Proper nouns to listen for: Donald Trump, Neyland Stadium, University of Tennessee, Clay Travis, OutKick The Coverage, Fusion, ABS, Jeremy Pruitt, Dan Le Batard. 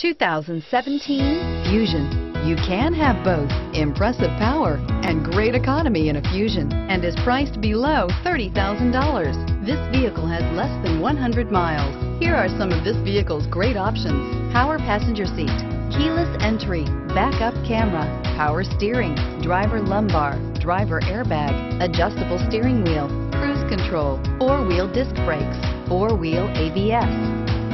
2017 Fusion. You can have both impressive power and great economy in a Fusion, and is priced below $30,000. This vehicle has less than 100 miles. Here are some of this vehicle's great options: power passenger seat, keyless entry, backup camera, power steering, driver lumbar, driver airbag, adjustable steering wheel, cruise control, four-wheel disc brakes, four-wheel ABS.